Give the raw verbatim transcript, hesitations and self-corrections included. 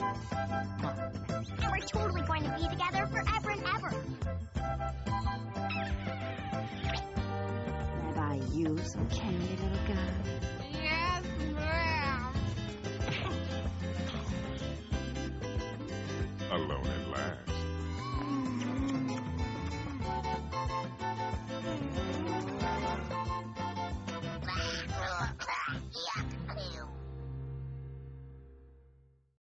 And we're totally going to be together forever and ever. Have I you some candy, little guy? Yes, ma'am. Alone.